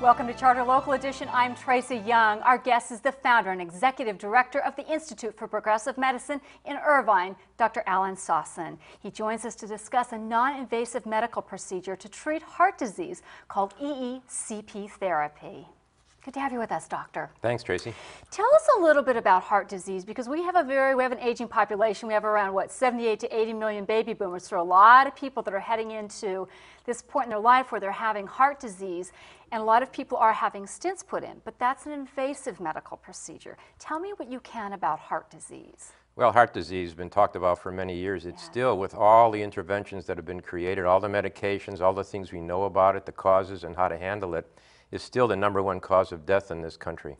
Welcome to Charter Local Edition. I'm Tracy Young. Our guest is the founder and executive director of the Institute for Progressive Medicine in Irvine, Dr. Alan Sosin. He joins us to discuss a non-invasive medical procedure to treat heart disease called EECP therapy. Good to have you with us, Doctor. Thanks, Tracy. Tell us a little bit about heart disease, because we have an aging population. We have around, what, 78 to 80 million baby boomers. So a lot of people that are heading into this point in their life where they're having heart disease, and a lot of people are having stents put in, but that's an invasive medical procedure. Tell me what you can about heart disease. Well, heart disease has been talked about for many years. It's still, with all the interventions that have been created, all the medications, all the things we know about it, the causes and how to handle it, is still the #1 cause of death in this country.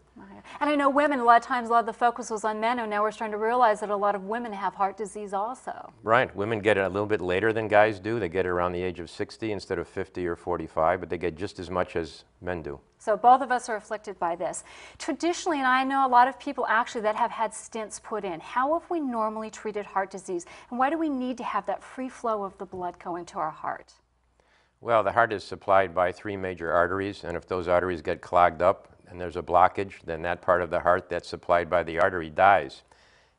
And I know women, a lot of the focus was on men, and now we're starting to realize that a lot of women have heart disease also. Right, women get it a little bit later than guys do. They get it around the age of 60 instead of 50 or 45, but they get just as much as men do. So both of us are afflicted by this. Traditionally, and I know a lot of people actually that have had stents put in, how have we normally treated heart disease, and why do we need to have that free flow of the blood going to our heart? Well, the heart is supplied by 3 major arteries, and if those arteries get clogged up and there's a blockage, then that part of the heart that's supplied by the artery dies.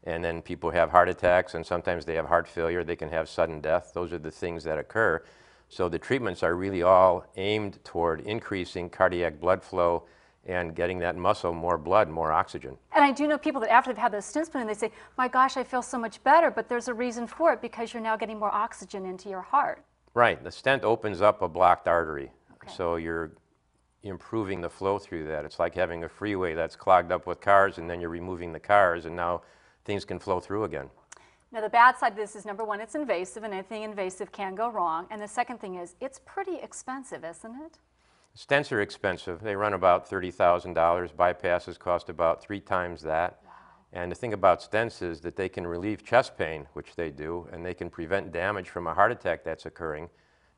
And then people have heart attacks, and sometimes they have heart failure. They can have sudden death. Those are the things that occur. So the treatments are really all aimed toward increasing cardiac blood flow and getting that muscle more blood, more oxygen. And I do know people that after they've had those stents put in, they say, my gosh, I feel so much better, but there's a reason for it because you're now getting more oxygen into your heart. Right. The stent opens up a blocked artery, so you're improving the flow through that. It's like having a freeway that's clogged up with cars, and then you're removing the cars, and now things can flow through again. Now, the bad side of this is, #1, it's invasive, and anything invasive can go wrong. And the second thing is, it's pretty expensive, isn't it? Stents are expensive. They run about $30,000. Bypasses cost about 3 times that. And the thing about stents is that they can relieve chest pain, which they do, and they can prevent damage from a heart attack that's occurring,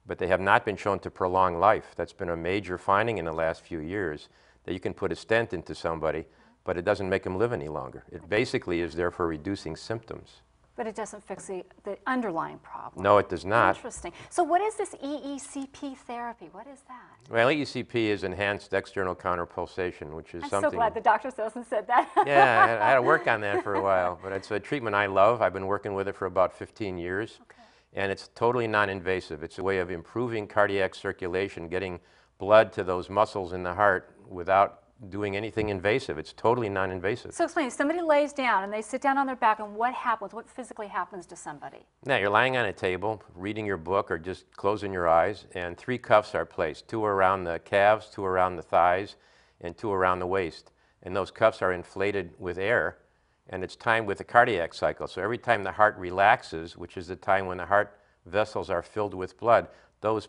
but they have not been shown to prolong life. That's been a major finding in the last few years, that you can put a stent into somebody, but it doesn't make them live any longer. It basically is there for reducing symptoms. But it doesn't fix the underlying problem. No, it does not. Interesting. So what is this EECP therapy? What is that? Well, EECP is enhanced external counterpulsation, which is something... I'm so glad that Dr. Sosin said that. Yeah, I had to work on that for a while. But it's a treatment I love. I've been working with it for about 15 years. Okay. And it's totally non-invasive. It's a way of improving cardiac circulation, getting blood to those muscles in the heart without doing anything invasive. It's totally non-invasive. So explain, somebody lays down and they sit down on their back, and what happens? What physically happens to somebody? Now, you're lying on a table, reading your book or just closing your eyes, and 3 cuffs are placed, 2 around the calves, 2 around the thighs, and 2 around the waist. And those cuffs are inflated with air, and it's timed with the cardiac cycle. So every time the heart relaxes, which is the time when the heart vessels are filled with blood, those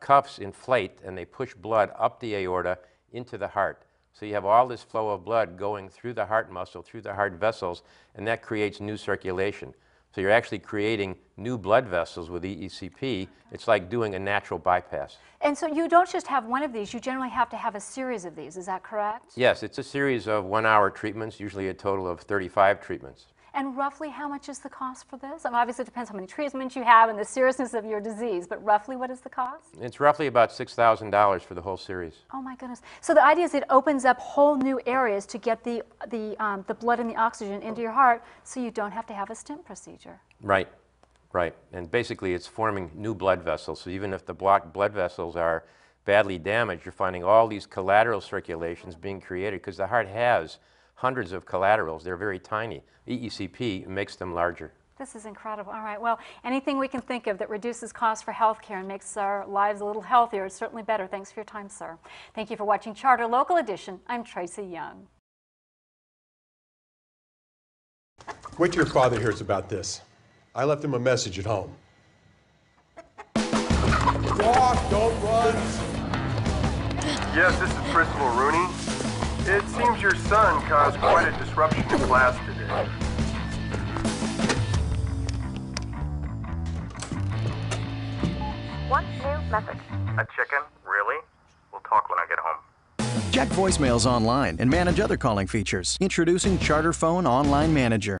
cuffs inflate and they push blood up the aorta into the heart. So you have all this flow of blood going through the heart muscle, through the heart vessels, and that creates new circulation. So you're actually creating new blood vessels with EECP. Okay. It's like doing a natural bypass. And so you don't just have one of these, you generally have to have a series of these, is that correct? Yes, it's a series of 1-hour treatments, usually a total of 35 treatments. And roughly how much is the cost for this? I mean, obviously it depends how many treatments you have and the seriousness of your disease, but roughly what is the cost? It's roughly about $6,000 for the whole series. Oh my goodness. So the idea is it opens up whole new areas to get the blood and the oxygen into your heart, so you don't have to have a stent procedure. Right, right. And basically it's forming new blood vessels. So even if the blocked blood vessels are badly damaged, you're finding all these collateral circulations being created, because the heart has hundreds of collaterals. They're very tiny. EECP makes them larger. This is incredible. All right. Well, anything we can think of that reduces costs for health care and makes our lives a little healthier is certainly better. Thanks for your time, sir. Thank you for watching Charter Local Edition. I'm Tracy Young. Wait till your father hears about this. I left him a message at home. Walk, don't run. Yes, this is Principal Rooney. It seems your son caused quite a disruption in class today. One new message. A chicken? Really? We'll talk when I get home. Check voicemails online and manage other calling features. Introducing Charter Phone Online Manager.